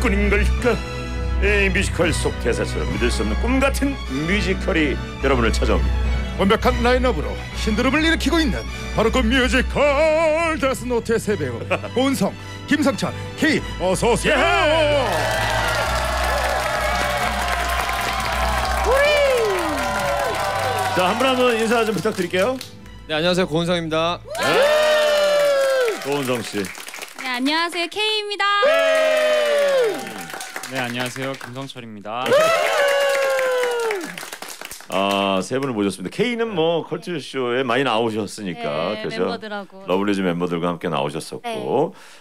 일꾼인 걸까? 이 뮤지컬 속 대사처럼 믿을 수 없는 꿈같은 뮤지컬이 여러분을 찾아옵니다. 완벽한 라인업으로 신드롬을 일으키고 있는 바로 그 뮤지컬 데스노트의 세 배우 고은성, 김성철, K 어서 오세요. 자, 한 분 한 분 인사 좀 부탁드릴게요. 네, 안녕하세요. 고은성입니다. 고은성 씨. 네, 안녕하세요. K입니다. 네, 안녕하세요. 김성철입니다. 아, 세 분을 모셨습니다. K는 뭐 컬투쇼에 많이 나오셨으니까 네, 그래서 멤버들하고 러블리즈 멤버들과 함께 나오셨었고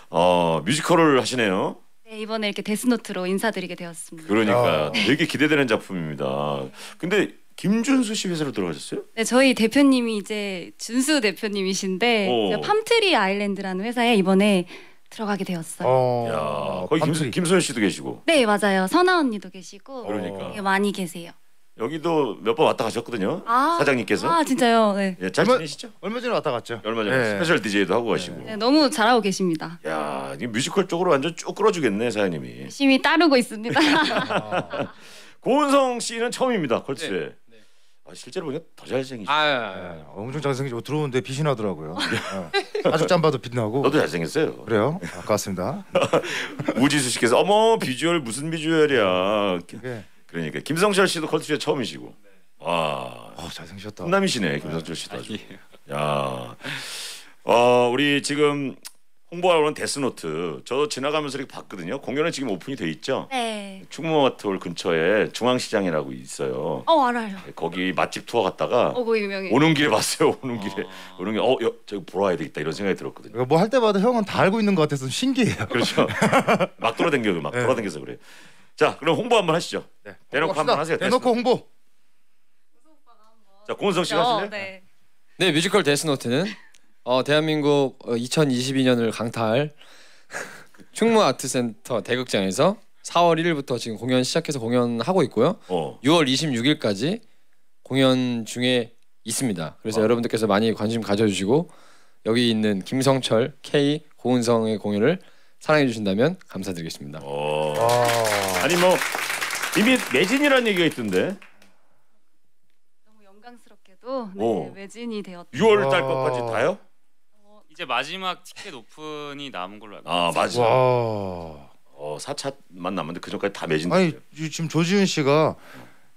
네. 뮤지컬을 하시네요. 네, 이번에 이렇게 데스노트로 인사드리게 되었습니다. 그러니까 되게 기대되는 작품입니다. 근데 김준수 씨 회사로 들어가셨어요? 네, 저희 대표님이 이제 준수 대표님이신데 팜트리 아일랜드라는 회사에 이번에 들어가게 되었어요. 야, 거기 김소연 씨도 계시고. 네, 맞아요. 선아 언니도 계시고. 그러니까 많이 계세요. 여기도 몇 번 왔다 가셨거든요. 사장님께서. 아, 진짜요? 네. 예, 잘 지내시죠? 얼마 전에 왔다 갔죠. 얼마 전에 네. 스페셜 DJ도 하고 가시고. 네, 너무 잘하고 계십니다. 야, 이 뮤지컬 쪽으로 완전 쭉 끌어주겠네, 사장님이. 열심히 따르고 있습니다. 고은성 씨는 처음입니다, 컬투쇼에. 네. 네. 아, 실제로 보니까 더 잘생기시죠. 네, 엄청 잘생기시고 들어오는데 빛이 나더라고요. 아주 짬바도 빛나고. 너도 잘생겼어요. 그래요? 아깝습니다. 우지수 씨께서 어머, 비주얼 무슨 비주얼이야. 네. 그러니까 김성철 씨도 컬투쇼 처음이시고. 네. 와, 잘생기셨다. 훈남이시네 김성철 씨도. 아주. 야, 우리 지금 홍보하러 온 데스노트. 저 지나가면서 이렇게 봤거든요. 공연은 지금 오픈이 돼 있죠. 네. 충무아트홀 근처에 중앙시장이라고 있어요. 알아요. 거기 맛집 투어 갔다가. 거기 유명해. 오는 길에 봤어요. 오는 길에. 오는 길에 저기 보러 와야 되겠다 이런 생각이 들었거든요. 뭐 할 때마다 형은 다 알고 있는 것 같아서 신기해요. 그렇죠. 막 돌아다녀요. 막 돌아다녀서 그래. 자, 그럼 홍보 한번 하시죠. 네, 대놓고 한번 하세요. 대놓고 홍보. 자, 고은성 씨가 하실래요? 네. 네, 뮤지컬 데스노트는 대한민국 2022년을 강타할 충무아트센터 대극장에서 4월 1일부터 지금 공연 시작해서 공연하고 있고요. 6월 26일까지 공연 중에 있습니다. 그래서 여러분들께서 많이 관심 가져주시고 여기 있는 김성철, K, 고은성의 공연을 사랑해 주신다면 감사드리겠습니다. 아니 뭐 이미 매진이라는 얘기가 있던데. 너무 영광스럽게도 네, 매진이 되었다. 6월 달 것까지 다요? 이제 마지막 티켓 오픈이 남은 걸로 알고 있어요. 아, 맞아. 4차만 남았는데 그 전까지 다 매진. 아니 지금 조지훈 씨가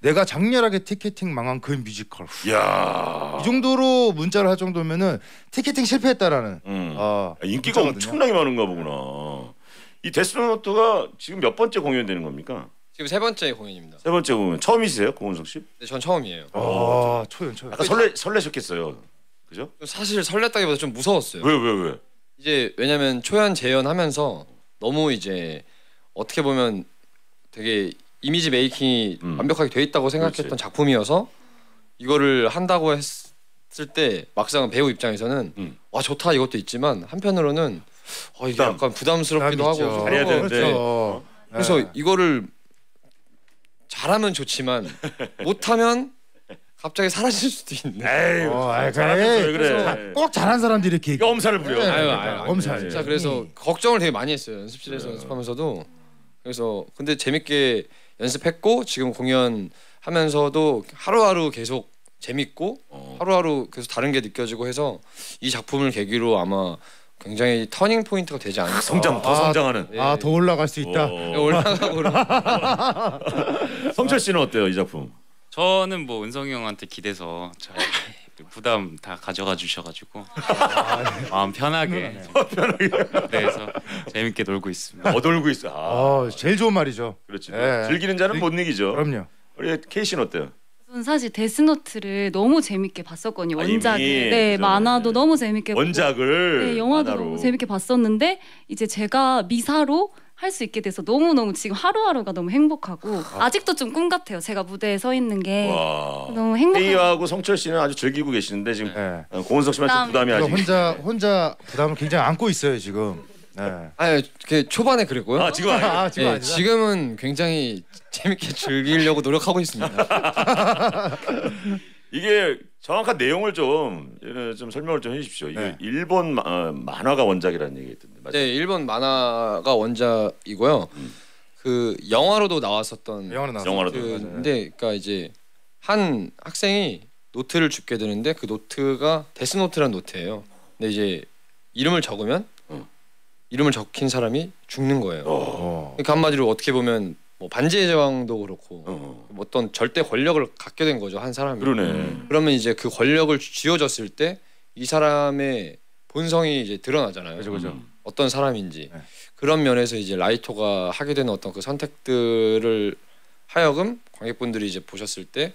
내가 장렬하게 티켓팅 망한 그 뮤지컬. 야. 이 정도로 문자를 할 정도면은 티켓팅 실패했다라는. 인기가 문자거든요. 엄청나게 많은가 보구나. 이 데스노트가 지금 몇 번째 공연되는 겁니까? 지금 세 번째 공연입니다. 세 번째 공연. 처음이세요, 고은성 씨? 네, 전 처음이에요. 초연. 약간 설레셨겠어요. 그죠? 사실 설렜다기보다 좀 무서웠어요. 왜? 이제 왜냐면 초연 재연하면서 너무 이제 어떻게 보면 되게 이미지 메이킹이 완벽하게 돼 있다고 생각했던 작품이어서 이거를 한다고 했을 때 막상 배우 입장에서는 와 좋다 이것도 있지만 한편으로는 이게 약간 부담스럽기도 하고 잘해야 되는데 그래서 이거를 잘하면 좋지만 못하면 갑자기 사라질 수도 있네. 그래. 꼭 잘한 사람들이 이렇게 엄살을 부려. 엄살. 진짜 그래서 걱정을 되게 많이 했어요. 연습실에서 연습하면서도. 그래서 근데 재밌게 연습했고 지금 공연하면서도 하루하루 계속 재밌고 하루하루 계속 다른 게 느껴지고 해서 이 작품을 계기로 아마 굉장히 터닝 포인트가 되지 않을까. 더 성장하는. 네. 더 올라갈 수 있다. 올라가고. 성철 씨는 어때요 이 작품? 저는 뭐 은성이 형한테 기대서 잘 부담 다 가져가 주셔가지고 마음 편하게 그래서 재밌게 놀고 있습니다. 놀고 있어. 제일 좋은 말이죠. 그렇지. 네. 즐기는 자는 못 이기죠. 그럼요. 우리 K 씨는 어때요? 저는 사실 데스노트를 너무 재밌게 봤었거든요. 원작이. 네, 만화도 너무 재밌게 원작을. 네, 영화도 만화로. 너무 재밌게 봤었는데 이제 제가 미사로 할 수 있게 돼서 너무너무 지금 하루하루가 너무 행복하고 아직도 좀 꿈 같아요. 제가 무대에 서 있는 게 너무 행복해요. A하고 성철 씨는 아주 즐기고 계시는데 지금 고은석 씨만 좀 부담이 아직 혼자 부담을 굉장히 안고 있어요 지금. 네. 아니 초반에 그랬고요. 지금 지금은 굉장히 재밌게 즐기려고 노력하고 있습니다. 이게 정확한 내용을 좀 설명을 좀 해주십시오. 이게 일본 만화가 원작이라는 얘기였던데 맞아요? 네, 일본 만화가 원작이고요. 그 영화로도 나왔었던 영화로 근데 그러니까 이제 한 학생이 노트를 줍게 되는데 그 노트가 데스노트라는 노트예요. 근데 이제 이름을 적으면 이름을 적힌 사람이 죽는 거예요. 그러니까 한마디로 어떻게 보면 뭐 반지의 제왕도 그렇고 어떤 절대 권력을 갖게 된 거죠, 한 사람이. 그러네. 그러면 이제 그 권력을 쥐어졌을 때 이 사람의 본성이 이제 드러나잖아요. 그죠, 그죠. 어떤 사람인지. 네. 그런 면에서 이제 라이토가 하게 되는 어떤 그 선택들을 하여금 관객분들이 이제 보셨을 때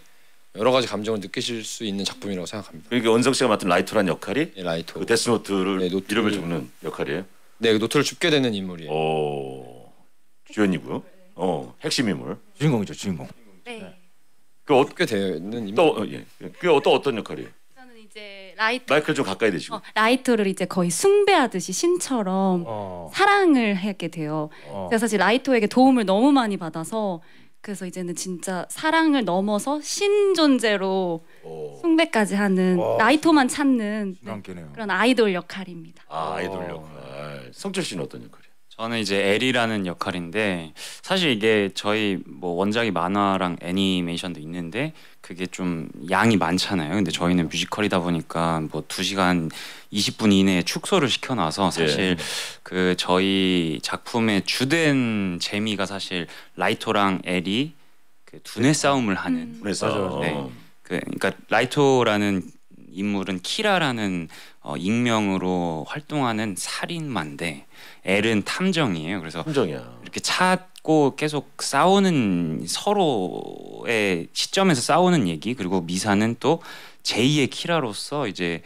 여러 가지 감정을 느끼실 수 있는 작품이라고 생각합니다. 그러니까 원성 씨가 맡은 라이토라는 역할이 네, 라이토. 그 데스노트를 네, 이름을 적는 역할이에요. 네, 그 노트를 줍게 되는 인물이에요. 오, 주연이고요. 핵심 인물. 주인공이죠, 주인공. 네. 그 어떻게 되는 인물? 그 어떤 역할이에요? 저는 이제 라이토. 마이크를 좀 가까이 대시고. 라이토를 이제 거의 숭배하듯이 신처럼 사랑을 하게 돼요. 제가 사실 라이토에게 도움을 너무 많이 받아서. 그래서 이제는 진짜 사랑을 넘어서 신 존재로 숭배까지 하는 라이토만 찾는 그런 아이돌 역할입니다. 아, 아이돌 역할. 성철 씨는 어떤 역할이에요? 저는 이제 엘이라는 역할인데 사실 이게 저희 뭐 원작이 만화랑 애니메이션도 있는데 그게 좀 양이 많잖아요. 근데 저희는 뮤지컬이다 보니까 뭐 2시간 20분 이내에 축소를 시켜놔서 사실 네. 그 저희 작품의 주된 재미가 사실 라이토랑 엘이 그 두뇌 싸움을 하는 두뇌 싸움. 네. 그러니까 라이토라는 인물은 키라라는 익명으로 활동하는 살인마인데 엘은 탐정이에요. 그래서 탐정이야. 이렇게 찾고 계속 싸우는 서로의 시점에서 싸우는 얘기. 그리고 미사는 또 제2의 키라로서 이제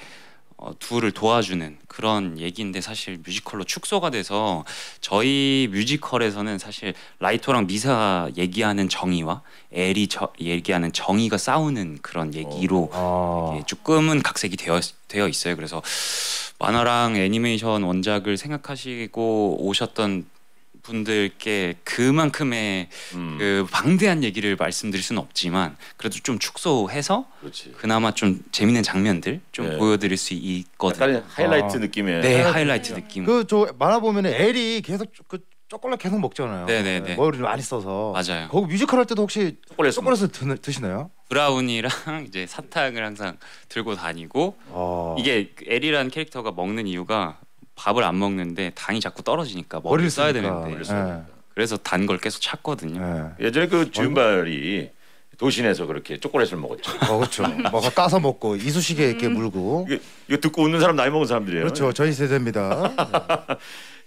둘을 도와주는 그런 얘기인데 사실 뮤지컬로 축소가 돼서 저희 뮤지컬에서는 사실 라이토랑 미사가 얘기하는 정의와 엘이 얘기하는 정의가 싸우는 그런 얘기로 조금은 각색이 되어 있어요. 그래서 만화랑 애니메이션 원작을 생각하시고 오셨던 분들께 그만큼의 그 방대한 얘기를 말씀드릴 수는 없지만 그래도 좀 축소해서 그렇지. 그나마 좀 재밌는 장면들 좀 네. 보여드릴 수 있거든요. 약간 하이라이트 느낌의. 네, 하이라이트 느낌. 그 저 만화 보면 엘이 계속 그 초콜릿 계속 먹잖아요. 네네네. 머리를 좀 많이 써서. 맞아요. 거기 뮤지컬 할 때도 혹시 초콜릿을 드시나요? 브라운이랑 이제 사탕을 항상 들고 다니고 이게 엘이라는 캐릭터가 먹는 이유가 밥을 안 먹는데 당이 자꾸 떨어지니까 머리를 써야 되는데 네. 그래서 단 걸 계속 찾거든요. 네. 예전에 그 주윤발이 도신에서 그렇게 초콜릿을 먹었죠. 그렇죠. 까서 먹고 이쑤시개 이렇게 물고. 이거 듣고 웃는 사람 나이 먹은 사람들이에요. 그렇죠. 저희 세대입니다. 네.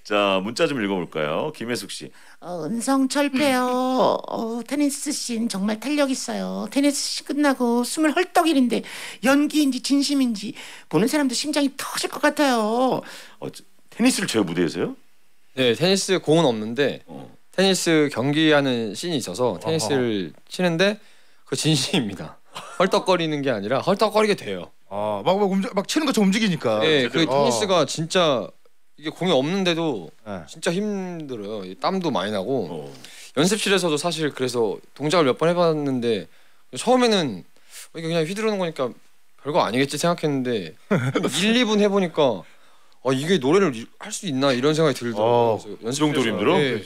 자, 문자 좀 읽어볼까요? 김혜숙 씨. 은성 철패요. 테니스 씬 정말 탄력 있어요. 테니스 씬 끝나고 숨을 헐떡 이는데 연기인지 진심인지 보는 사람도 심장이 터질 것 같아요. 테니스를 제 무대에서요? 네, 테니스 공은 없는데 테니스 경기하는 씬이 있어서 테니스를 치는데 그 진심입니다. 헐떡거리는 게 아니라 헐떡거리게 돼요. 막 치는 것처럼 움직이니까. 네, 그 테니스가 진짜 이게 공이 없는데도 네. 진짜 힘들어요. 땀도 많이 나고 연습실에서도 사실 그래서 동작을 몇 번 해봤는데 처음에는 이게 그냥 휘두르는 거니까 별거 아니겠지 생각했는데 1, 2분 해보니까 이게 노래를 할 수 있나 이런 생각이 들더라고요. 연습 정도 힘들어? 네.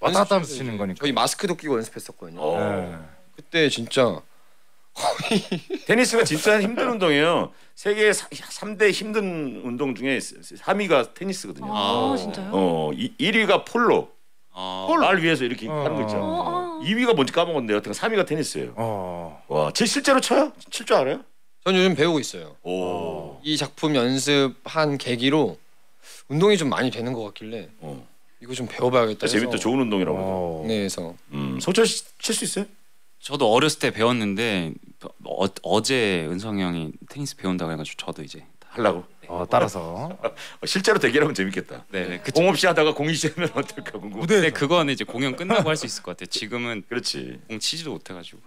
왔다 갔다 하면서 치는 거니까. 저희 마스크도 끼고 연습했었거든요. 네. 그때 진짜 테니스가 진짜 힘든 운동이에요. 세계 3대 힘든 운동 중에 3위가 테니스거든요. 아, 진짜요? 1위가 폴로. 날 위해서 이렇게 하는 거 있잖아요. 2위가 뭔지 까먹었는데 여튼 3위가 테니스예요. 와, 제 실제로 쳐요? 칠 줄 알아요? 전 요즘 배우고 있어요. 이 작품 연습한 계기로 운동이 좀 많이 되는 것 같길래 이거 좀 배워봐야겠다. 재밌다, 좋은 운동이라고. 네, 그래서 성철 씨 칠 수 있어요? 저도 어렸을 때 배웠는데 어제 은성이 형이 테니스 배운다고 해가지고 저도 이제 하려고 네. 따라서 실제로 대결하면 재밌겠다. 네, 공 없이 하다가 공이 시면 어떨까 궁금해. 근데 그거는 이제 공연 끝나고 할 수 있을 것 같아. 지금은 그렇지. 공 치지도 못해가지고.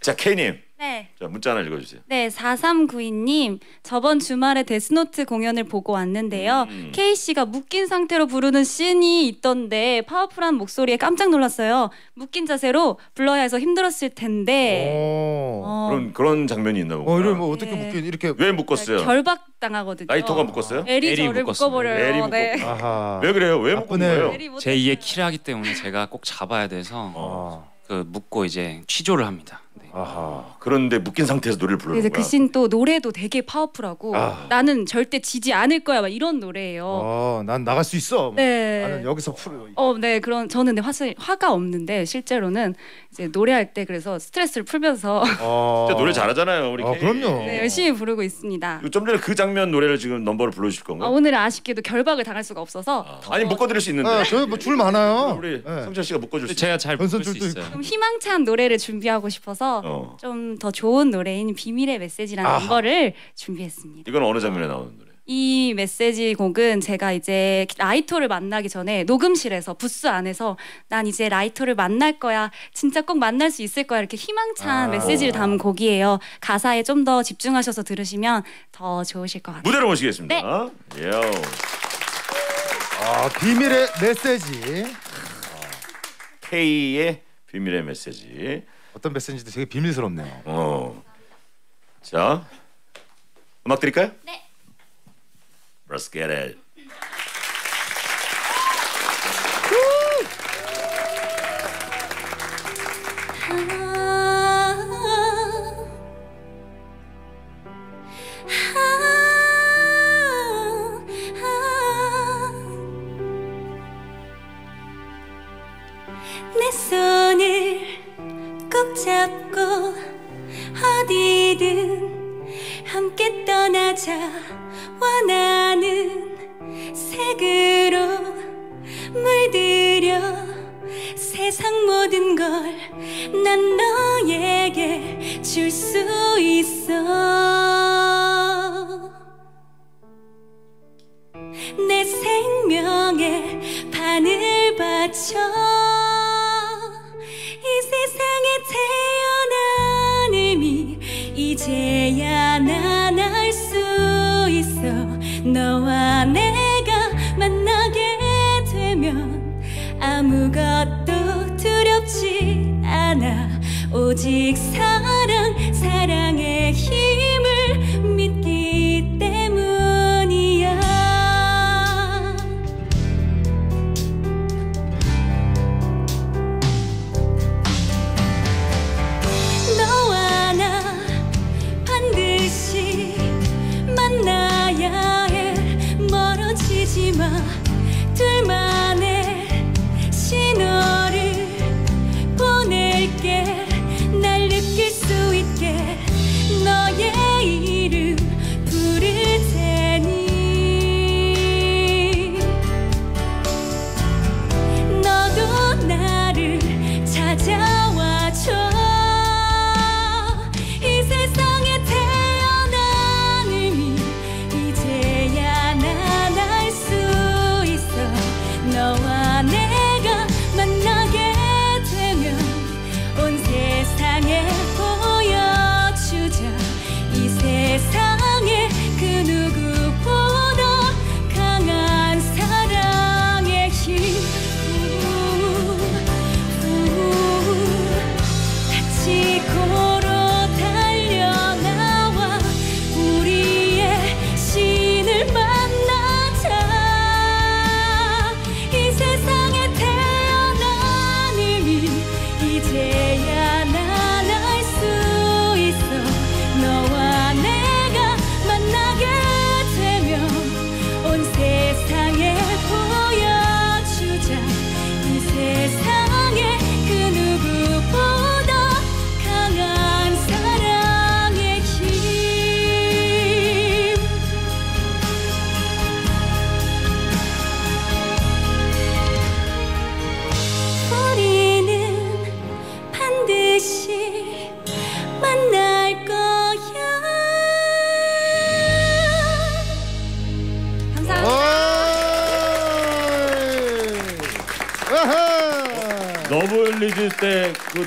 자 K님 네. 자, 문자 하나 읽어주세요. 네, 4392님. 저번 주말에 데스노트 공연을 보고 왔는데요. K씨가 묶인 상태로 부르는 씬이 있던데 파워풀한 목소리에 깜짝 놀랐어요. 묶인 자세로 불러야 해서 힘들었을 텐데. 그런 장면이 있나 보구나. 이런 뭐 어떻게 묶인, 이렇게. 왜 묶었어요? 결박당하거든요. 라이토가 묶었어요? 엘이 저를 묶어버려요. 네. 왜 그래요? 왜 묶은 거예요? 제2의 키라기 때문에 제가 꼭 잡아야 돼서 그 묶고 이제 취조를 합니다. 아하, 그런데 묶인 상태에서 노래를 부르는 거야. 그 씬 또 노래도 되게 파워풀하고 나는 절대 지지 않을 거야 막 이런 노래예요. 난 나갈 수 있어. 네. 나는 여기서 풀어. 네, 그런 저는 화가 없는데 실제로는 이제 노래할 때 그래서 스트레스를 풀면서 진짜 노래 잘하잖아요, 우리. 그럼요. 네, 열심히 부르고 있습니다. 좀 전에 그 장면 노래를 지금 넘버로 불러주실 건가요? 오늘은 아쉽게도 결박을 당할 수가 없어서 아니 묶어드릴 수 있는데. 저희 뭐 줄 많아요. 우리 성철 씨가 묶어줄 수 있어요. 제가 잘 묶을 수 있어요. 좀 희망찬 노래를 준비하고 싶어서 좀 더 좋은 노래인 비밀의 메시지라는 넘버를 준비했습니다. 이건 어느 장면에 나오는 노래? 이 메시지 곡은 제가 이제 라이토를 만나기 전에 녹음실에서 부스 안에서 난 이제 라이토를 만날 거야, 진짜 꼭 만날 수 있을 거야, 이렇게 희망찬 메시지를 담은 곡이에요. 가사에 좀 더 집중하셔서 들으시면 더 좋으실 것 같아요. 무대로 모시겠습니다. 네. 비밀의 메시지, K의 비밀의 메시지. 어떤 메시지도 되게 비밀스럽네요. 자, 음악 드릴까요? 네. Let's get it. 내 손을 꼭 잡고 어디든 함께 떠나자. 원하는 색으로 물들여 세상 모든 걸 난 너에게 줄 수 있어. 내 생명의 반을 바쳐 이 세상에 태어난 의미 이제야 난 알 수 있어. 너와 내가 만나게 되면 아무것도 두렵지 않아. 오직 사랑, 사랑의 힘을 믿기 때문이야. 둘만의 신호를 보낼게. 날 느낄 수 있게 너의 이름 부를 테니 너도 나를 찾아와줘.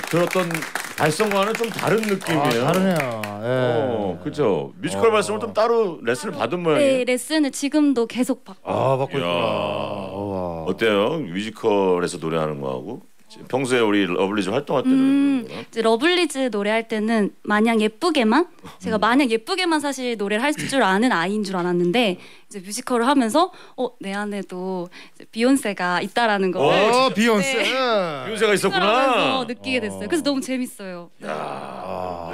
들었던 발성과는 좀 다른 느낌이에요. 아, 다르네요. 예. 그렇죠. 뮤지컬 발성을 좀 따로 레슨을 받은 모양이에요. 네, 레슨을 지금도 계속 받고. 아, 받고 있구나. 어때요? 뮤지컬에서 노래하는 거하고 평소에 우리 러블리즈 활동할 때는 이제 러블리즈 노래할 때는 마냥 예쁘게만 제가 마냥 예쁘게만 사실 노래를 할 줄 아는 아이인 줄 알았는데 이제 뮤지컬을 하면서 내 안에도 이제 비욘세가 있다라는 걸 비욘세 네. 비욘세가 있었구나 느끼게 됐어요. 그래서 너무 재밌어요. 야.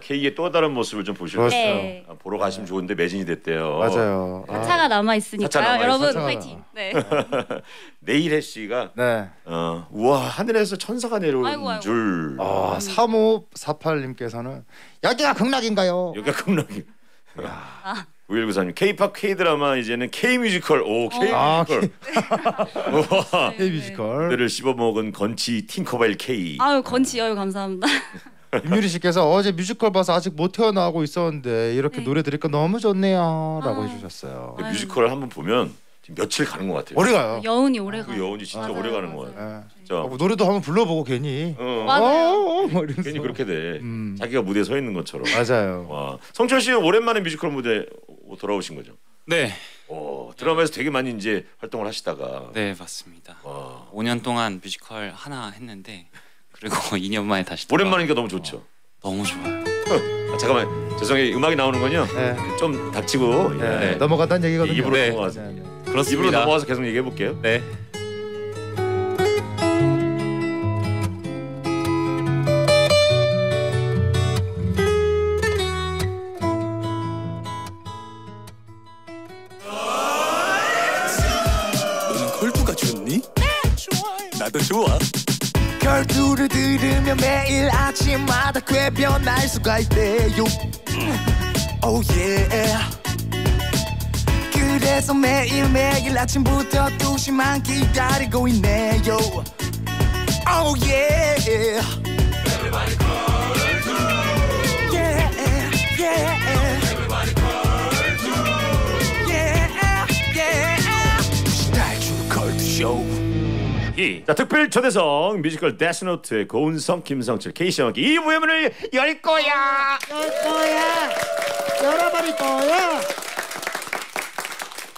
K의 또 다른 모습을 좀 보시고 네. 보러 가시면 좋은데 매진이 됐대요. 맞아요. 차가 남아 있으니까요. 여러분 파이팅. 네. 네일혜 씨가 네. 우와 하늘에서 천사가 내려오는 줄. 아, 3548님께서는 여기가 극락인가요? 여기가 극락이. 9193님 K-팝 K-드라마 이제는 K-뮤지컬. 오 K-뮤지컬. 네. K-뮤지컬. 들을 씹어먹은 건치 팅커벨 K. 아유 건치 아유 감사합니다. 임유리 씨께서 어제 뮤지컬 봐서 아직 못 태어나고 있었는데 이렇게 네. 노래 들으니까 너무 좋네요 라고 해주셨어요. 뮤지컬을 한번 보면 며칠 가는 것 같아요. 오래 가요. 여운이 오래 가요. 그 여운이 진짜 오래 가는 것 같아요. 노래도 한번 불러보고 괜히 괜히 그렇게 돼. 자기가 무대에 서 있는 것처럼. 맞아요. 와. 성철 씨 오랜만에 뮤지컬 무대 돌아오신 거죠? 네. 드라마에서 되게 많이 이제 활동을 하시다가. 네 맞습니다. 와. 5년 동안 뮤지컬 하나 했는데 그리고 2년 만에 다시 오랜만이니까 너무 좋죠? 너무 좋아요. 잠깐만 죄송해요. 음악이 나오는 건요 네. 좀 닥치고 네. 네. 넘어간다는 얘기거든요. 입으로 네. 넘어가서 네. 그렇습니다. 입으로 넘어가서 계속 얘기해 볼게요. 네. 너는 컬투가 좋니? 네 좋아요. 나도 좋아. 컬투를 들으면 매일 아침마다 꽤 변할 수가 있대요. Oh yeah. 그래서 매일매일 아침부터 2시만 기다리고 있네요. Oh yeah. Everybody 컬투. Yeah yeah. Everybody 컬투. Yeah yeah. 두시탈출 컬투쇼. 자, 특별 초대석 뮤지컬 데스노트의 고은성, 김성철, K 씨와 함께 2부의 문을 열 거야. 열어버릴 거야.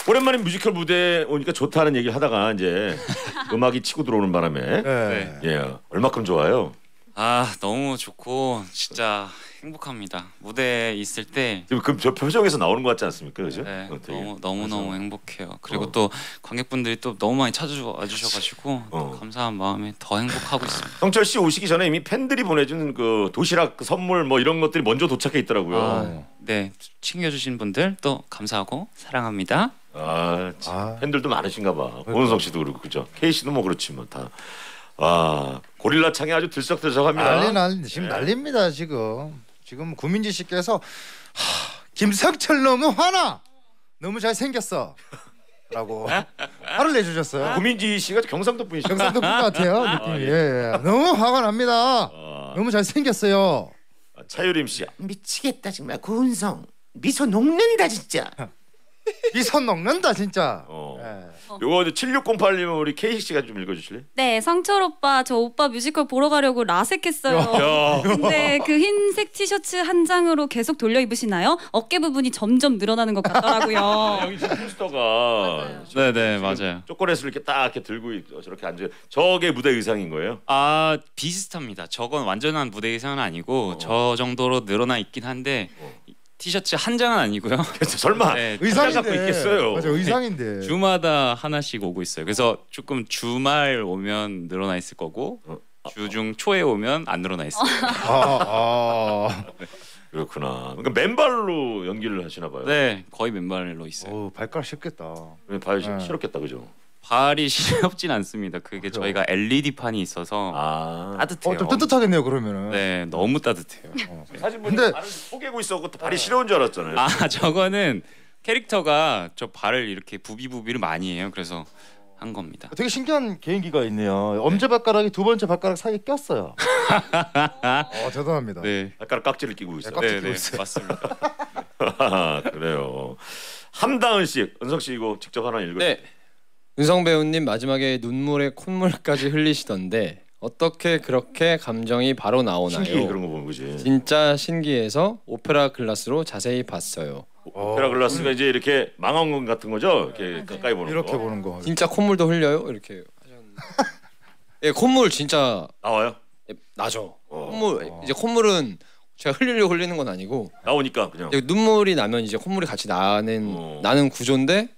오랜만에 뮤지컬 무대에 오니까 좋다는 얘기를 하다가 이제 음악이 치고 들어오는 바람에 네. 예, 얼마큼 좋아요? 아 너무 좋고 진짜 행복합니다. 무대에 있을 때 지금 그 표정에서 나오는 것 같지 않습니까? 그죠? 네, 너무 행복해요. 그리고 또 관객분들이 또 너무 많이 찾아와 주셔가지고 감사한 마음에 더 행복하고 있습니다. 성철 씨 오시기 전에 이미 팬들이 보내준 그 도시락 선물 뭐 이런 것들이 먼저 도착해 있더라고요. 아, 네 챙겨주신 분들 또 감사하고 사랑합니다. 아 팬들도 많으신가 봐. 고은성 씨도 그렇고 그죠? K 씨도 뭐 그렇지만 다. 와 고릴라 창이 아주 들썩들썩합니다. 난리 지금 네. 난립니다 지금 구민지 씨께서 김성철 너무 화나 너무 잘 생겼어 라고 화를 내주셨어요. 구민지 씨가 경상도 분이시죠? 경상도 분 같아요 느낌이. 예. 너무 화가 납니다. 너무 잘 생겼어요. 차유림 씨 미치겠다 정말 고은성 미소 녹는다 진짜. 미선 녹는다 진짜. 요거 이제 7608님은 우리 K 씨가 좀 읽어주실래요? 네, 성철 오빠 저 오빠 뮤지컬 보러 가려고 라섹했어요. 근데 그 흰색 티셔츠 한 장으로 계속 돌려 입으시나요? 어깨 부분이 점점 늘어나는 것 같더라고요. 여기 포스터가 네네 맞아요. 초콜릿을 이렇게 딱 이렇게 들고 저렇게 앉아. 저게 무대 의상인 거예요? 아 비슷합니다. 저건 완전한 무대 의상은 아니고 저 정도로 늘어나 있긴 한데. 티셔츠 한 장은 아니고요. 설마 네, 의상인데 있겠어요. 맞아, 의상인데. 주마다 하나씩 오고 있어요. 그래서 조금 주말 오면 늘어나 있을 거고 주중 초에 오면 안 늘어나 있어요. 네. 그렇구나. 그러니까 맨발로 연기를 하시나 봐요. 네, 거의 맨발로 있어요. 발가락 쉽겠다. 발이 시렵겠다, 그죠? 발이 시렵진 않습니다. 그게 저희가 LED 판이 있어서 따뜻해요. 좀 뜨뜻하겠네요 그러면은. 네, 너무 따뜻해요. 사진 보니까 발을 포개고 있어서 발이 시려운 줄 알았잖아요. 아, 저거는 캐릭터가 저 발을 이렇게 부비부비를 많이 해요. 그래서 한 겁니다. 되게 신기한 개인기가 있네요. 엄지발가락이 두 번째 발가락 사이에 꼈어요. 대단합니다. 네, 발가락 깍지를 끼고 있어요. 네, 깍지 끼고 있어요. 맞습니다. 그래요. 함다은 씨, 은성 씨 이거 직접 하나 읽어주세요. 네. 은성 배우님 마지막에 눈물에 콧물까지 흘리시던데 어떻게 그렇게 감정이 바로 나오나요? 신기해, 그런 거 보면. 그지. 진짜 신기해서 오페라 글라스로 자세히 봤어요. 오페라 글라스가 이제 이렇게 망원경 같은 거죠? 이렇게 가까이 보는 이렇게 거. 이렇게 보는 거. 진짜 콧물도 흘려요? 이렇게 하셨는데. 예, 콧물 진짜 나와요? 예, 나죠. 콧물. 이제 콧물은 제가 흘리려고 흘리는 건 아니고 나오니까 그냥. 눈물이 나면 이제 콧물이 같이 나는 구조인데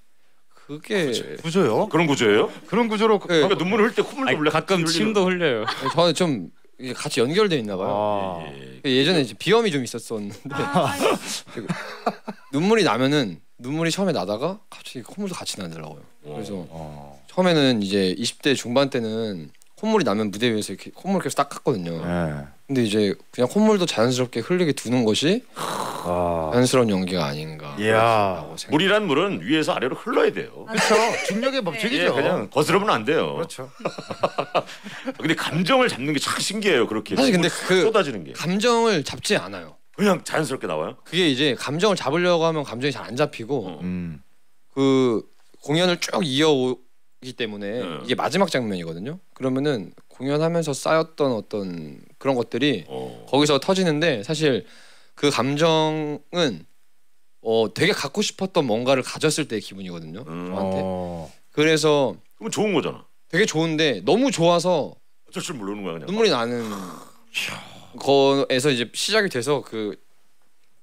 그게 구조요? 그런 구조예요? 그런 구조로. 네. 그러니까 눈물을 흘릴 때 콧물도 원래 가끔 침도 흘려요. 저는 좀 같이 연결돼 있나 봐요. 예전에 이제 비염이 좀 있었었는데 눈물이 나면은 눈물이 처음에 나다가 갑자기 콧물도 같이 나더라고요. 그래서 처음에는 이제 20대 중반 때는 콧물이 나면 무대 위에서 이렇게 콧물을 계속 닦았거든요. 근데 이제 그냥 콧물도 자연스럽게 흘리게 두는 것이 자연스러운 연기가 아닌가. 물이란 물은 위에서 아래로 흘러야 돼요. 그렇죠. 중력의 법칙이죠. 예, 그냥 거스르면 안 돼요. 그렇죠. 근데 감정을 잡는 게 참 신기해요. 그렇게 사실 근데 그 쏟아지는 게 감정을 잡지 않아요. 그냥 자연스럽게 나와요. 그게 이제 감정을 잡으려고 하면 감정이 잘 안 잡히고 그 공연을 쭉 이어오기 때문에 이게 마지막 장면이거든요. 그러면은 공연하면서 쌓였던 어떤 그런 것들이 거기서 터지는데, 사실 그 감정은 되게 갖고 싶었던 뭔가를 가졌을 때의 기분이거든요. 저한테. 그래서 그럼 좋은 거잖아. 되게 좋은데 너무 좋아서 어쩔 줄 모르는 거야. 그냥 눈물이 나는 거에서 이제 시작이 돼서 그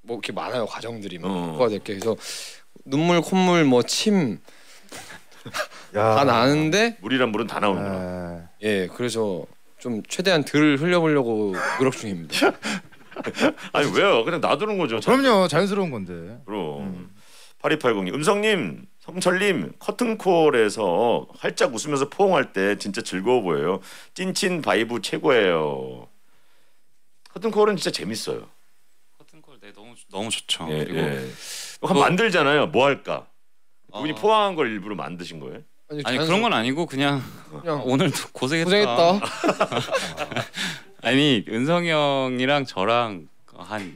뭐 이렇게 많아요, 과정들이. 뭐가 될게. 그래서 눈물, 콧물, 뭐 침 다 나는데 물이란 물은 다 나오는구나. 예, 그래서 좀 최대한 덜 흘려보려고 노력 중입니다. 아니 왜요? 그냥 놔두는 거죠. 그럼요, 자연스러운 건데. 그럼. 8280님, 음성님, 성철님, 커튼콜에서 활짝 웃으면서 포옹할 때 진짜 즐거워 보여요. 찐친 바이브 최고예요. 커튼콜은 진짜 재밌어요. 커튼콜, 네, 너무 좋죠. 예, 그리고 만들잖아요. 뭐 할까? 그분이 포항한 걸 일부러 만드신 거예요? 아니 그런 건 아니고 그냥 오늘도 고생했다. 아니 은성이 형이랑 저랑 한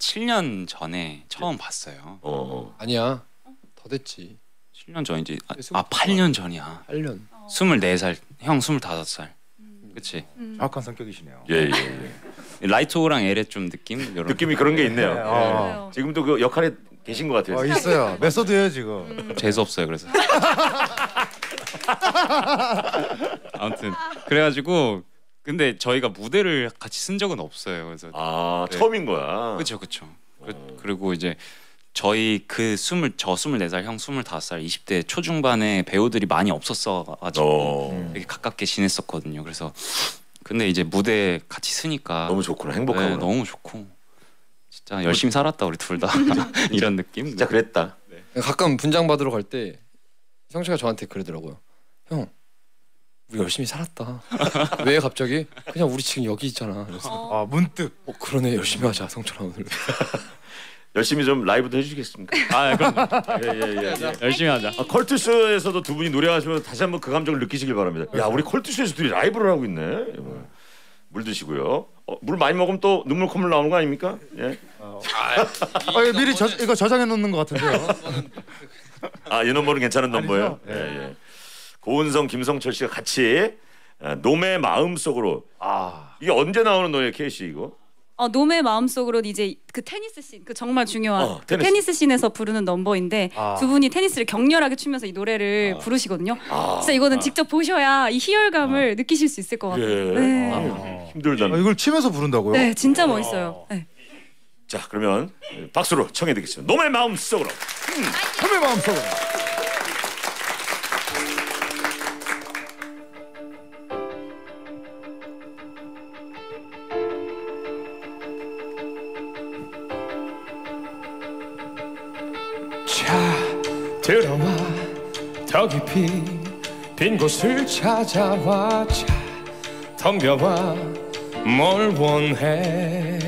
7년 전에 처음 봤어요. 아니야, 더 됐지. 7년 전이지. 아 8년 전이야. 8년. 24살, 형 25살. 그치? 정확한 성격이시네요. 예. 라이토랑 엘의 좀 느낌이 그런 게 있네요. 지금도 그 역할에 계신 것 같아요. 있어요. 메소드예요 지금. 재수 없어요. 그래서 아무튼 그래가지고 근데 저희가 무대를 같이 쓴 적은 없어요. 그래서 그래. 처음인 거야. 그렇죠. 그리고 이제 저희 저 24살, 형 25살, 20대 초중반에 배우들이 많이 없었어가지고 되게 가깝게 지냈었거든요. 그래서 근데 이제 무대 같이 쓰니까 너무 좋구나, 행복하구나. 네, 너무 좋고 진짜 열심히 살았다 우리 둘 다. 이런 느낌? 진짜 그랬다. 네. 가끔 분장 받으러 갈 때 성철이가 저한테 그러더라고요. 형, 우리 열심히 살았다. 왜 갑자기? 그냥 우리 지금 여기 있잖아. 그래서 문득 그러네, 열심히 하자 성철아 오늘. 열심히 좀 라이브도 해주시겠습니까? 그럼요. 예. 열심히 하자. 컬투쇼에서도 두 분이 노래하시면서 다시 한번 그 감정을 느끼시길 바랍니다. 야, 우리 컬투쇼에서 둘이 라이브를 하고 있네. 물 드시고요. 물 많이 먹으면 또 눈물 콧물 나오는 거 아닙니까? 예. 미리 이거 저장해 놓는 것 같은데요. 이 넘버는 괜찮은 넘버예요. 예. 고은성, 김성철 씨가 같이 놈의 마음 속으로. 이게 언제 나오는 노래예요, K 씨 이거? 놈의 마음속으로 이제 그 테니스 씬, 그 정말 중요한 테니스 씬에서 부르는 넘버인데 두 분이 테니스를 격렬하게 추면서 이 노래를 부르시거든요. 진짜 이거는 직접 보셔야 이 희열감을 느끼실 수 있을 것 같아요. 네. 힘들다. 이걸 치면서 부른다고요? 네, 진짜 멋있어요. 네. 자, 그러면 박수로 청해드리겠습니다. 놈의 마음속으로. 놈의 마음속으로. 들어와 더 깊이 빈 곳을 찾아와. 자, 덤벼와 뭘 원해.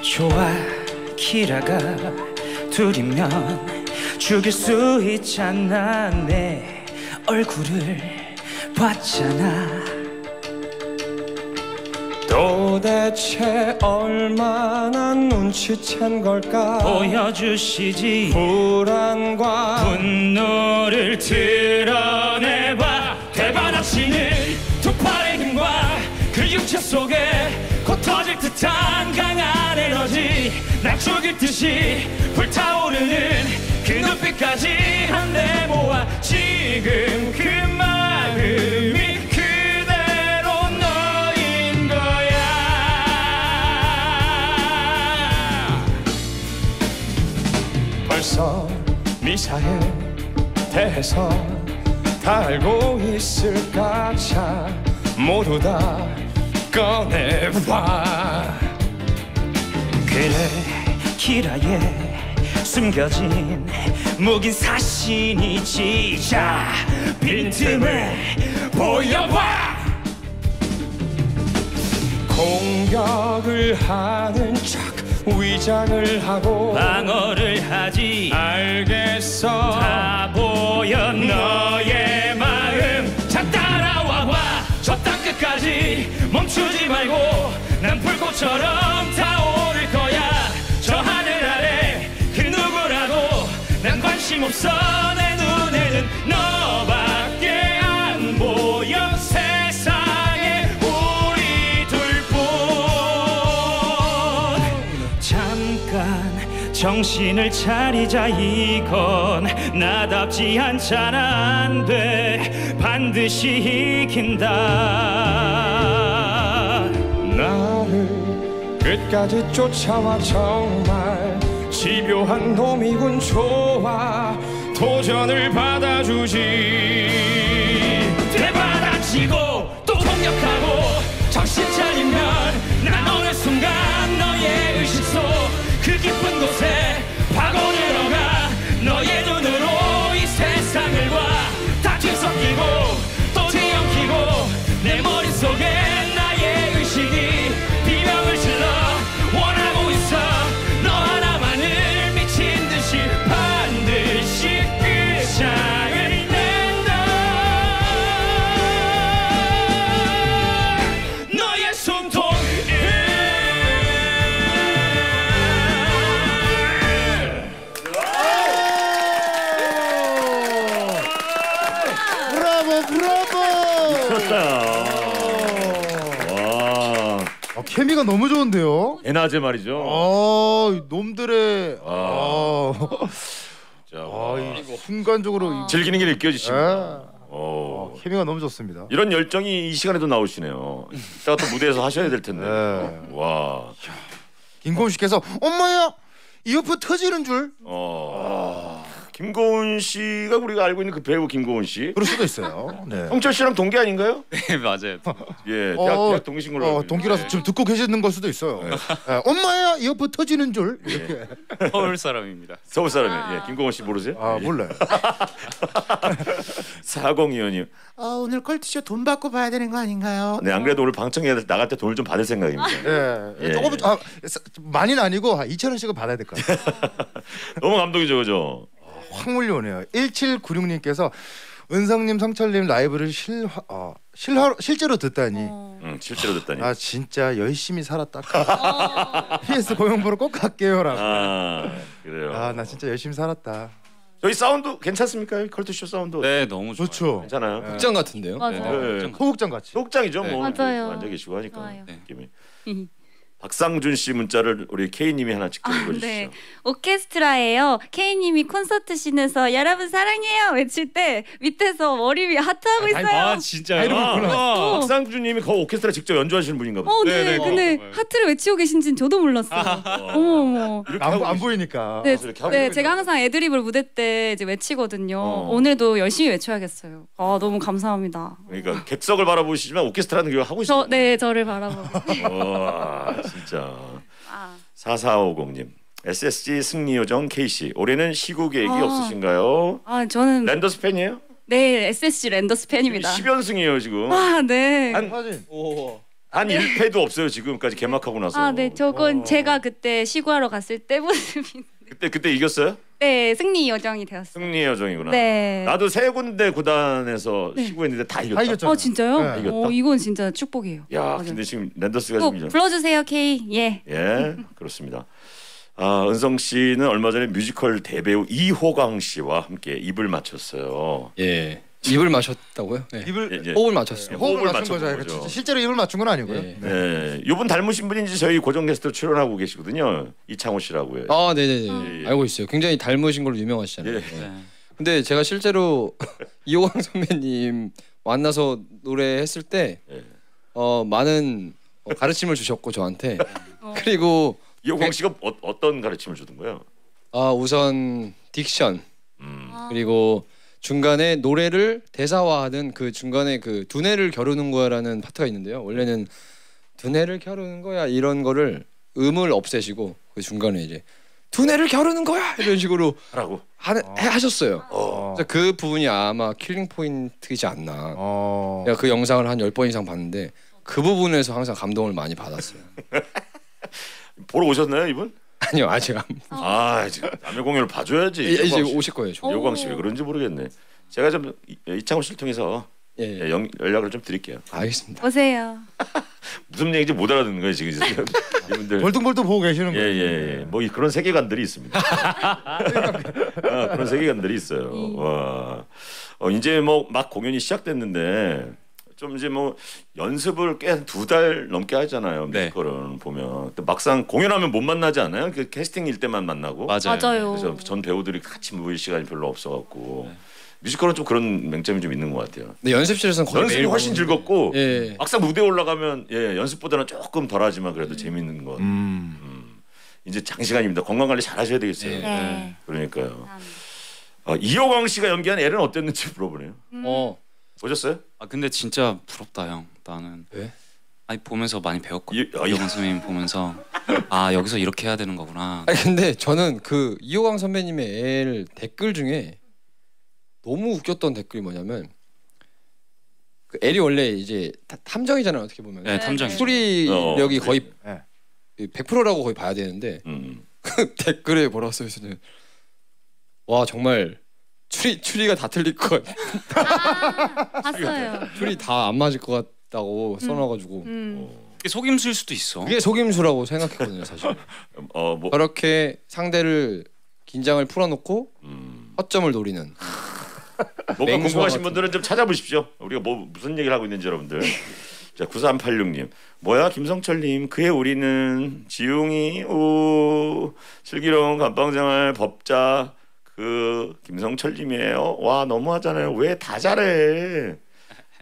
좋아, 키라가 둘이면 죽일 수 있잖아. 내 얼굴을 봤잖아. 도대체 얼마나 눈치챈 걸까. 보여주시지. 불안과 분노를 드러내봐. 대바닥치는 정체 속에 곧 터질 듯한 강한 에너지 날 죽일 듯이 불타오르는 그 눈빛까지 한데 모아 지금 그 마음이 그대로 너인 거야. 벌써 미사에 대해서 다 알고 있을까 참 모두 다 꺼내봐. 그래 기라에 숨겨진 묵인 사신이 지자 빈틈을 보여봐. 공격을 하는 척 위장을 하고 방어를 하지. 알겠어 다 보여 너의 마음. 자 따라와봐. 저 땅 끝까지 멈추지 말고 난 불꽃처럼 타오를 거야. 저 하늘 아래 그 누구라도 난 관심 없어. 내 눈에는 너밖에 안 보여. 세상에 우리 둘뿐. 잠깐 정신을 차리자. 이건 나답지 않잖아. 안 돼. 반드시 이긴다. 나를 끝까지 쫓아와. 정말 집요한 놈이군. 좋아 도전을 받아주지. 되받아치고 또 폭력하고 정신 차리면 난 어느 순간 너의 의식 속 그 깊은 곳에 파고들어가. 너의 눈으로 이 세상을 봐. 뒤섞이고 또 뒤엉키고 내 머릿속에 나의 의식이 비명을 질러 원하고 있어. 너 하나만을 미친 듯이 반드시 끝장을 낸다. 너의 숨통. 케미가 너무 좋은데요. 에나제 말이죠. 아, 놈들의 순간적으로 즐기는 게 느껴지십니다. 케미가 너무 좋습니다. 이런 열정이 이 시간에도 나오시네요. 이따가 또 무대에서 하셔야 될 텐데. 와. 김고은 씨께서 엄마야 이어폰 터지는 줄. 김고은 씨가 우리가 알고 있는 그 배우 김고은 씨. 그럴 수도 있어요. 네. 성철 씨랑 동기 아닌가요? 네 맞아요. 예, 대학 동기신 걸로. 동기라서 네. 지금 듣고 계시는 걸 수도 있어요. 네. 네. 엄마야 이어폰 터지는 줄. 이렇게. 예. 서울 사람입니다. 서울 사람이에요. 아 예, 김고은 씨 모르세요? 아 예. 몰라요. 4025님. 오늘 컬투쇼 돈 받고 봐야 되는 거 아닌가요? 네, 안 그래도 오늘 방청에 나갈 때 돈을 좀 받을 생각입니다. 네. 예. 조금 많이는 아니고 2,000원씩은 받아야 될 것 같아요. 너무 감동이죠, 그죠? 확 몰려오네요. 1796님께서 은성님, 성철님 라이브를 실제로 듣다니. 실제로 듣다니. 아 진짜 열심히 살았다. PS 공연 보러 꼭 갈게요라고. 아 그래요. 아 나 진짜 열심히 살았다. 저희 사운드 괜찮습니까? 컬투쇼 사운드. 네 너무 좋아요. 좋죠. 괜찮아요. 네. 극장 같은데요. 맞아요. 네. 네. 소극장 같이. 소극장이죠. 네. 뭐 맞아요. 앉아 계시고 하니까 느낌이. 네. 박상준 씨 문자를 우리 K님이 하나 직접 읽어주시죠. 네. 오케스트라예요. K님이 콘서트 씬에서 여러분 사랑해요 외칠 때 밑에서 머리 위에 하트하고 있어요. 아 진짜요? 박상준님이 그 오케스트라 직접 연주하시는 분인가 보다. 네. 근데 하트를 외치고 계신지는 저도 몰랐어요. 어머. 안 보이니까. 네. 제가 항상 애드립을 무대 때 이제 외치거든요. 오늘도 열심히 외쳐야겠어요. 아 너무 감사합니다. 그러니까 객석을 바라보시지만 오케스트라는 걸 하고 있어요. 네. 저를 바라보고. 진짜. 4450님 SSG 승리요정 K씨 올해는 시구 계획이 없으신가요? 저는 랜더스 팬이에요? 네 SSG 랜더스 팬입니다. 10연승이에요 지금. 네. 한 1패도 없어요 지금까지 개막하고 나서. 네 저건 제가 그때 시구하러 갔을 때 모습인데. 그때 이겼어요? 네 승리 여정이 되었어요. 승리 여정이구나. 네. 나도 세 군데 구단에서 시구했는데 다 이겼다. 진짜요? 네. 이겼다. 이건 진짜 축복이에요. 야 맞아요. 근데 지금 랜더스가 꼭 지금 불러주세요 K. 예 그렇습니다. 은성 씨는 얼마 전에 뮤지컬 대배우 이호강 씨와 함께 입을 맞췄어요. 예. 입을 마셨다고요? 네. 입을 예, 예. 호흡을 맞췄어요. 예, 호흡을 맞춘 거죠. 실제로 입을 맞춘 건 아니고요. 예. 네. 네. 이분 닮으신 분인지 저희 고정 게스트로 출연하고 계시거든요. 이창호 씨라고요. 아, 네네네. 알고 있어요. 굉장히 닮으신 걸로 유명하시잖아요. 예. 네. 근데 제가 실제로 이호강 선배님 만나서 노래했을 때 예. 많은 가르침을 주셨고 저한테 그리고 이호강 씨가 어떤 가르침을 주던 거예요? 아, 우선 딕션 그리고 중간에 노래를 대사화하는 그 중간에 그 두뇌를 겨루는 거야라는 파트가 있는데요. 원래는 두뇌를 겨루는 거야 이런 거를 음을 없애시고 그 중간에 이제 두뇌를 겨루는 거야 이런 식으로 하라고 하셨어요. 그래서 그 부분이 아마 킬링 포인트이지 않나. 제가 그 영상을 한 10번 이상 봤는데 그 부분에서 항상 감동을 많이 받았어요. 보러 오셨나요 이분? 아니요 아직 안. 아 지금 남의 공연을 봐줘야지. 예, 이제 오실 거예요. 이호강 씨 왜 그런지 모르겠네. 제가 좀 이창호 씨를 통해서 예. 연락을 좀 드릴게요. 알겠습니다. 오세요. 무슨 얘기인지 못 알아듣는 거예요 지금. 이분들 벌뚱벌뚱 보고 계시는 거예요. 예예. 예. 뭐 그런 세계관들이 있습니다. 아, 그런 세계관들이 있어요. 와. 이제 뭐 막 공연이 시작됐는데. 좀 이제 뭐 연습을 꽤 2달 넘게 하잖아요. 뮤지컬은 네. 보면 막상 공연하면 못 만나지 않아요? 그 캐스팅일 때만 만나고. 맞아요. 맞아요. 그래서 전 배우들이 같이 모일 시간이 별로 없어갖고 네. 뮤지컬은 좀 그런 맹점이 좀 있는 것 같아요. 근데 연습실에서는 거의 연습이 훨씬 즐겁고 예. 막상 무대에 올라가면 예, 연습보다는 조금 덜하지만 그래도 예. 재밌는 것 같아요. 이제 장시간입니다. 건강관리 잘 하셔야 되겠어요. 예. 네. 그러니까요. 이호강 씨가 연기한 엘은 어땠는지 물어보네요. 보셨어요? 아 근데 진짜 부럽다 형. 나는 왜? 아니 보면서 많이 배웠거든. 이호강 선배님 보면서 아 여기서 이렇게 해야 되는 거구나. 아니 근데 저는 그 이호강 선배님의 엘 댓글 중에 너무 웃겼던 댓글이 뭐냐면 그 엘이 원래 이제 탐정이잖아요 어떻게 보면. 네 탐정. 추리력이 거의 네. 100%라고 거의 봐야 되는데 그 댓글에 뭐라고 써 있었냐면 와 정말. 추리가 다 틀릴 것 같아. 봤어요. 추리 다 안 맞을 것 같다고 써놔가지고. 그게 속임수일 수도 있어. 그게 속임수라고 생각했거든요 사실. 뭐. 그렇게 상대를 긴장을 풀어놓고 허점을 노리는. 뭔가 궁금하신 같은. 분들은 좀 찾아보십시오. 우리가 무슨 얘기를 하고 있는지 여러분들. 자 9386님 뭐야 김성철님 그의 우리는 지웅이 오 슬기로운 감방생활 법자. 그 김성철님이에요. 와 너무하잖아요. 왜 다 잘해.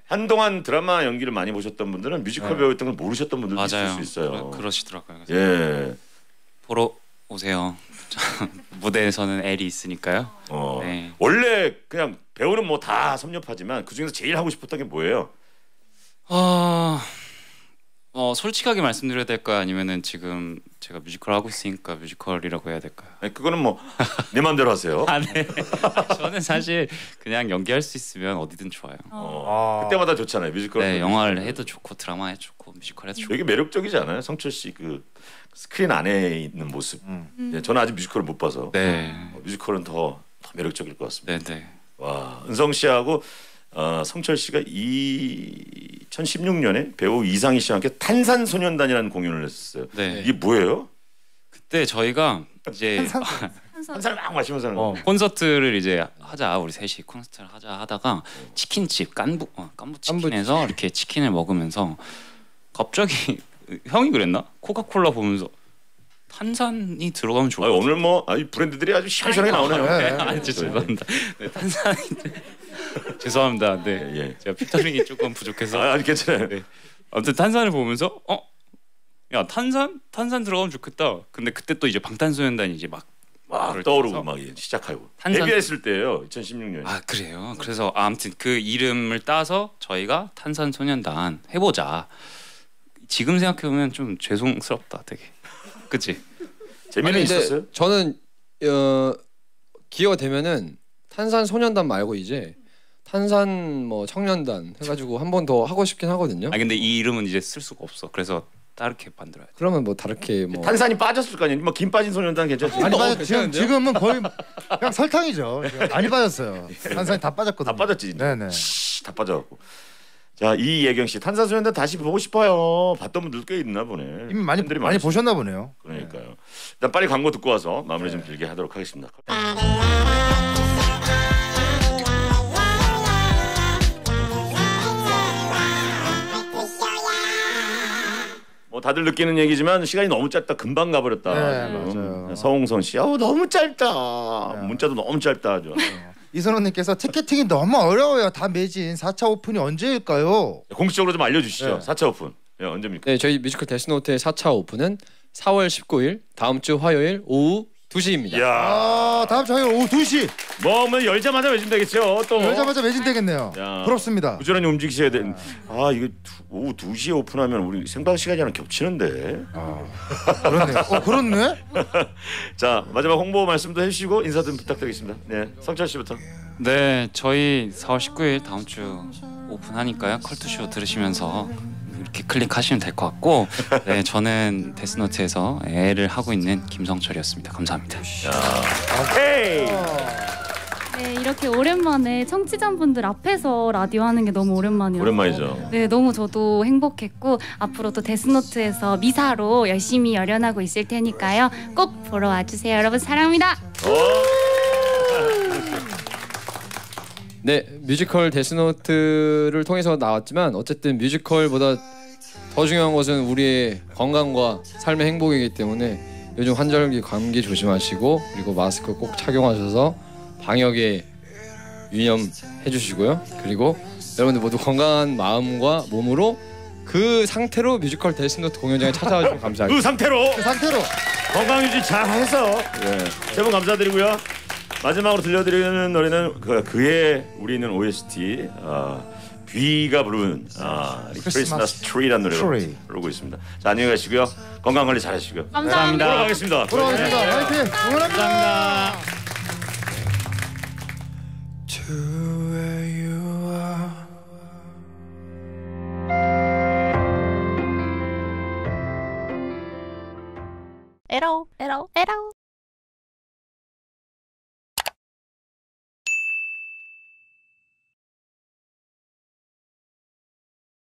한동안 드라마 연기를 많이 보셨던 분들은 뮤지컬 네. 배우였던 걸 모르셨던 분들도 맞아요. 있을 수 있어요. 그러시더라고요. 예. 보러 오세요. 무대에서는 엘이 있으니까요. 네. 원래 그냥 배우는 뭐 다 섭렵하지만 그중에서 제일 하고 싶었던 게 뭐예요? 솔직하게 말씀드려야 될까요? 아니면은 지금 제가 뮤지컬 하고 있으니까 뮤지컬이라고 해야 될까요? 아니, 그거는 뭐 내 마음대로 하세요. 아, 네. 저는 사실 그냥 연기할 수 있으면 어디든 좋아요. 그때마다 좋잖아요. 뮤지컬. 네, 영화를 해도 좋고 드라마 해도 좋고 뮤지컬 해도 좋고. 되게 매력적이지 않아요? 성철 씨 그 스크린 안에 있는 모습. 예, 저는 아직 뮤지컬을 못 봐서. 네. 뮤지컬은 더 매력적일 것 같습니다. 네, 네. 와, 은성 씨하고 성철 씨가 2016년에 배우 이상희 씨와 함께 탄산소년단이라는 공연을 했었어요. 네. 이게 뭐예요? 그때 저희가 이제 한 살 막 마시면서 콘서트를 이제 하자 우리 셋이 콘서트를 하자 하다가 치킨집 깐부 치킨에서 깐부. 이렇게 치킨을 먹으면서 갑자기 형이 그랬나? 코카콜라 보면서 탄산이 들어가면 좋을 것 같아요. 오늘 뭐 브랜드들이 아주 시원시원하게 나오네요. 네. 죄송합니다. 네, 탄산이 죄송합니다. 네, 예. 제가 비타민이 조금 부족해서. 아니 괜찮아요. 네. 아무튼 탄산을 보면서 야 탄산 들어가면 좋겠다. 근데 그때 또 이제 방탄소년단이 이제 막 떠오르고 막 시작하고 데뷔했을 때예요. 2016년. 아 그래요. 그래서 아무튼 그 이름을 따서 저희가 탄산소년단 해보자. 지금 생각해보면 좀 죄송스럽다, 되게. 그치? 재미는 있었어요? 저는 기회가 되면은 탄산소년단 말고 이제 탄산 뭐 청년단 해가지고 한 번 더 하고 싶긴 하거든요. 아 근데 이 이름은 이제 쓸 수가 없어. 그래서 다르게 만들어야 돼. 그러면 뭐 다르게 뭐 탄산이 빠졌을 거 아니에요. 뭐 김 빠진 소년단 괜찮지? 아니 지금은 거의 그냥 설탕이죠. 많이 빠졌어요. 탄산이 다 빠졌거든요. 다 빠졌지. 네네. 다 빠져갖고. 자 이예경 씨 탄산소년단 다시 보고 싶어요. 봤던 분들 꽤 있나 보네. 이미 많이 보셨나 보네요. 그러니까요. 네. 일단 빨리 광고 듣고 와서 마무리 좀 길게 하도록 하겠습니다. 다들 느끼는 얘기지만 시간이 너무 짧다. 금방 가버렸다. 네, 맞아요. 서홍선 씨, 아우 너무 짧다. 네. 문자도 너무 짧다 하죠. 이선호님께서 티켓팅이 너무 어려워요. 다 매진. 4차 오픈이 언제일까요? 공식적으로 좀 알려주시죠. 네. 4차 오픈. 예, 언제입니까? 네, 저희 뮤지컬 데스노트의 4차 오픈은 4월 19일 다음 주 화요일 오후 2시입니다. 야, 다음 주 화요일 오후 2시. 뭐면 열자마자 매진되겠죠. 또 열자마자 매진되겠네요. 야, 부럽습니다. 부지런히 움직이셔야 돼. 아, 이거 오후 2시에 오픈하면 우리 생방 시간이랑 겹치는데. 아, 그렇네. 그렇네. 자, 마지막 홍보 말씀도 해주시고 인사 좀 부탁드리겠습니다. 네, 성철 씨부터. 네, 저희 4월 19일 다음 주 오픈하니까요. 컬투쇼 들으시면서 이렇게 클릭하시면 될 것 같고, 네, 저는 데스노트에서 엘을 하고 있는 김성철이었습니다. 감사합니다. 오케이. 네, 이렇게 오랜만에 청취자분들 앞에서 라디오 하는 게 너무 오랜만이에요. 오랜만이죠. 네, 너무 저도 행복했고 앞으로 또 데스노트에서 미사로 열심히 열연하고 있을 테니까요. 꼭 보러 와주세요. 여러분 사랑합니다. 네, 뮤지컬 데스노트를 통해서 나왔지만 어쨌든 뮤지컬보다 더 중요한 것은 우리의 건강과 삶의 행복이기 때문에 요즘 환절기 감기 조심하시고 그리고 마스크 꼭 착용하셔서 방역에 유념해 주시고요. 그리고 여러분들 모두 건강한 마음과 몸으로 그 상태로 뮤지컬 데스노트 공연장에 찾아와 주시면 감사합니다. 그 상태로 건강 유지 잘해서 세 분 감사드리고요. 마지막으로 들려드리는 노래는 그의 우리는 OST 뷔가 부른 크리스마스 트리라는 노래로 부르고 있습니다. 자, 안녕히 가시고요. 건강 관리 잘하시고요. 감사합니다. 돌아가겠습니다. 화이팅! 감사합니다. 에러.